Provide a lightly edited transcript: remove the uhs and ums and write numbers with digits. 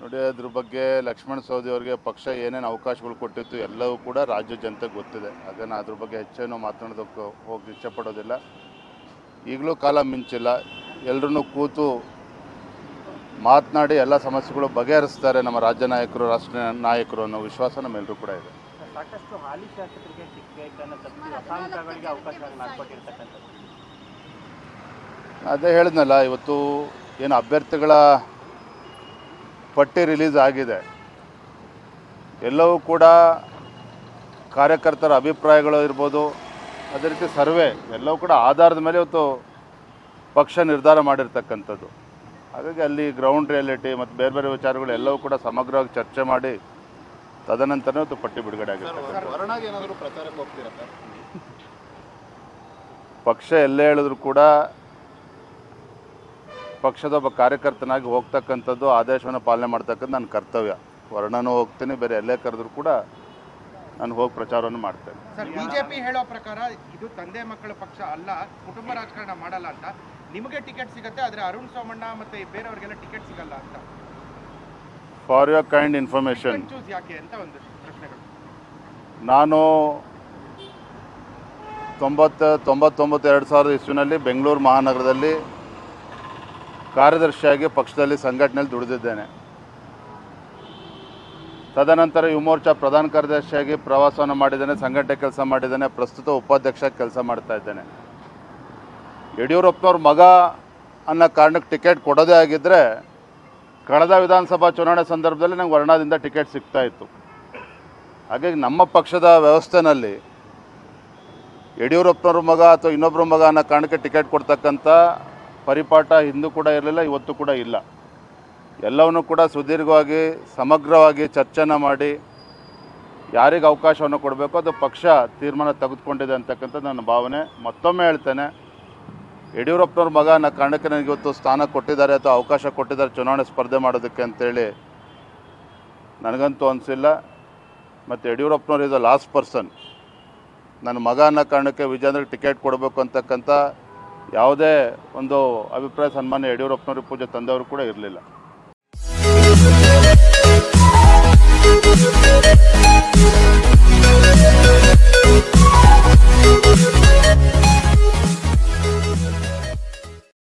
ನೋಡಿ ಅದರ ಬಗ್ಗೆ ಲಕ್ಷ್ಮಣ ಸವದಿ ಅವರಿಗೆ ಪಕ್ಷ ಏನೇನ ಅವಕಾಶಗಳು ಕೊಟ್ಟಿತ್ತು ಎಲ್ಲವೂ ಕೂಡ ರಾಜ್ಯ ಜನತೆ ಗೊತ್ತಿದೆ. ಅದನ್ನ ಅದರ ಬಗ್ಗೆ ಹೆಚ್ಚೇನೋ ಮಾತನಾಡೋದಕ್ಕೆ ಹೋಗಿ ಇಷ್ಟಪಡೋದಿಲ್ಲ. ಈಗಲೂ ಕಾಲ ಮಿಂಚಿಲ್ಲ, ಎಲ್ಲರನ್ನೂ ಕೂತು ಮಾತನಾಡಿ ಎಲ್ಲ ಸಮಸ್ಯೆಗಳು ಬಗೆಹರಿಸುತ್ತಾರೆ ನಮ್ಮ ರಾಜ್ಯ ನಾಯಕರು, ರಾಷ್ಟ್ರ ನಾಯಕರು ಅನ್ನೋ ವಿಶ್ವಾಸ ನಮ್ಮೆಲ್ಲರೂ ಕೂಡ ಇದೆ. ಸಾಕಷ್ಟು ಹಾಲಿ ಶಾಸಕರಿಗೆ ಟಿಕೆಟ್ನ ತಪ್ಪಿ ಅಸಾಂಖ್ಯಗಳಿಗೆ ಅವಕಾಶಗಳನ್ನು ಹಾಕಿಕೊಟ್ಟಿರತಕ್ಕಂತದ್ದು ಅದೇ ಹೇಳಿದ್ನಲ್ಲ, ಇವತ್ತು ಏನು ಅಭ್ಯರ್ಥಿಗಳ ಪಟ್ಟಿ ರಿಲೀಸ್ ಆಗಿದೆ. ಎಲ್ಲವೂ ಕೂಡ ಕಾರ್ಯಕರ್ತರ ಅಭಿಪ್ರಾಯಗಳು ಇರ್ಬೋದು, ಅದೇ ರೀತಿ ಸರ್ವೆ ಎಲ್ಲವೂ ಕೂಡ ಆಧಾರದ ಮೇಲೆ ಇವತ್ತು ಪಕ್ಷ ನಿರ್ಧಾರ ಮಾಡಿರ್ತಕ್ಕಂಥದ್ದು. ಹಾಗಾಗಿ ಅಲ್ಲಿ ಗ್ರೌಂಡ್ ರಿಯಾಲಿಟಿ ಮತ್ತು ಬೇರೆ ಬೇರೆ ವಿಚಾರಗಳು ಎಲ್ಲವೂ ಕೂಡ ಸಮಗ್ರವಾಗಿ ಚರ್ಚೆ ಮಾಡಿ ತದನಂತರನೇ ಇವತ್ತು ಪಟ್ಟಿ ಬಿಡುಗಡೆ ಆಗಿರ್ತಕ್ಕಂಥದ್ದು. ಪಕ್ಷ ಎಲ್ಲೇ ಹೇಳಿದ್ರು ಕೂಡ ಪಕ್ಷದ ಒಬ್ಬ ಕಾರ್ಯಕರ್ತನಾಗಿ ಹೋಗ್ತಕ್ಕಂಥದ್ದು, ಆದೇಶವನ್ನು ಪಾಲನೆ ಮಾಡ್ತಕ್ಕಂಥ ನನ್ನ ಕರ್ತವ್ಯ. ವರ್ಣನೂ ಹೋಗ್ತೀನಿ, ಬೇರೆ ಎಲ್ಲೇ ಕರೆದ್ರು ಕೂಡ ನಾನು ಹೋಗಿ ಪ್ರಚಾರವನ್ನು ಮಾಡ್ತೇನೆ. ಸರ್, ಬಿಜೆಪಿ ಹೇಳೋ ಪ್ರಕಾರ ಇದು ತಂದೆ ಮಕ್ಕಳ ಪಕ್ಷ ಅಲ್ಲ, ಕುಟುಂಬ ರಾಜಕಾರಣ ಮಾಡಲ್ಲ ಅಂತ. ನಿಮಗೆ ಟಿಕೆಟ್ ಸಿಗುತ್ತೆ, ಆದರೆ ಅರುಣ್ ಸೋಮಣ್ಣ ಮತ್ತು ಬೇರೆಯವರಿಗೆಲ್ಲ ಟಿಕೆಟ್ ಸಿಗಲ್ಲ ಅಂತ. ಫಾರ್ ಯುವರ್ ಕೈಂಡ್ ಇನ್ಫಾರ್ಮೇಷನ್, ಯಾಕೆ ಅಂತ ಒಂದು ಪ್ರಶ್ನೆಗಳು. ನಾನು 1999-2000 ಇಸ್ವಿನಲ್ಲಿ ಬೆಂಗಳೂರು ಮಹಾನಗರದಲ್ಲಿ ಕಾರ್ಯದರ್ಶಿಯಾಗಿ ಪಕ್ಷದಲ್ಲಿ ಸಂಘಟನೆಯಲ್ಲಿ ದುಡಿದಿದ್ದೇನೆ. ತದನಂತರ ಯುವಮೋರ್ಚಾ ಪ್ರಧಾನ ಕಾರ್ಯದರ್ಶಿಯಾಗಿ ಪ್ರವಾಸವನ್ನು ಮಾಡಿದ್ದೇನೆ, ಸಂಘಟನೆ ಕೆಲಸ ಮಾಡಿದ್ದೇನೆ, ಪ್ರಸ್ತುತ ಉಪಾಧ್ಯಕ್ಷ ಕೆಲಸ ಮಾಡ್ತಾ ಇದ್ದೇನೆ. ಯಡಿಯೂರಪ್ಪನವ್ರ ಮಗ ಅನ್ನೋ ಕಾರಣಕ್ಕೆ ಟಿಕೆಟ್ ಕೊಡೋದೇ ಆಗಿದ್ದರೆ ಕಳೆದ ವಿಧಾನಸಭಾ ಚುನಾವಣೆ ಸಂದರ್ಭದಲ್ಲಿ ನಂಗೆ ವರ್ಣದಿಂದ ಟಿಕೆಟ್ ಸಿಗ್ತಾಯಿತ್ತು. ಹಾಗಾಗಿ ನಮ್ಮ ಪಕ್ಷದ ವ್ಯವಸ್ಥೆಯಲ್ಲಿ ಯಡಿಯೂರಪ್ಪನವ್ರ ಮಗ ಅಥವಾ ಇನ್ನೊಬ್ಬರ ಮಗ ಅನ್ನೋ ಕಾರಣಕ್ಕೆ ಟಿಕೆಟ್ ಕೊಡ್ತಕ್ಕಂಥ ಪರಿಪಾಠ ಹಿಂದೂ ಕೂಡ ಇರಲಿಲ್ಲ, ಇವತ್ತು ಕೂಡ ಇಲ್ಲ. ಎಲ್ಲವನ್ನೂ ಕೂಡ ಸುದೀರ್ಘವಾಗಿ ಸಮಗ್ರವಾಗಿ ಚರ್ಚೆನ ಮಾಡಿ ಯಾರಿಗೆ ಅವಕಾಶವನ್ನು ಕೊಡಬೇಕು ಅದು ಪಕ್ಷ ತೀರ್ಮಾನ ತೆಗೆದುಕೊಂಡಿದೆ ಅಂತಕ್ಕಂಥ ನನ್ನ ಭಾವನೆ. ಮತ್ತೊಮ್ಮೆ ಹೇಳ್ತೇನೆ, ಯಡಿಯೂರಪ್ಪನವ್ರ ಮಗ ಅನ್ನೋ ಕಾರಣಕ್ಕೆ ನನಗೆ ಇವತ್ತು ಸ್ಥಾನ ಕೊಟ್ಟಿದ್ದಾರೆ ಅಥವಾ ಅವಕಾಶ ಕೊಟ್ಟಿದ್ದಾರೆ ಚುನಾವಣೆ ಸ್ಪರ್ಧೆ ಮಾಡೋದಕ್ಕೆ ಅಂತೇಳಿ ನನಗಂತೂ ಅನಿಸಿಲ್ಲ. ಮತ್ತು ಯಡಿಯೂರಪ್ಪನವ್ರು ಇಸ್ ಅ ಲಾಸ್ಟ್ ಪರ್ಸನ್. ನನ್ನ ಮಗ ಅನ್ನೋ ಕಾರಣಕ್ಕೆ ವಿಜಯೇಂದ್ರಗೆ ಟಿಕೆಟ್ ಕೊಡಬೇಕು ಅಂತಕ್ಕಂಥ ಯಾವುದೇ ಒಂದು ಅಭಿಪ್ರಾಯ ಸನ್ಮಾನ್ಯ ಯಡಿಯೂರಪ್ಪನವ್ರಿಗೆ ಪೂಜೆ ತಂದವರು ಕೂಡ ಇರಲಿಲ್ಲ.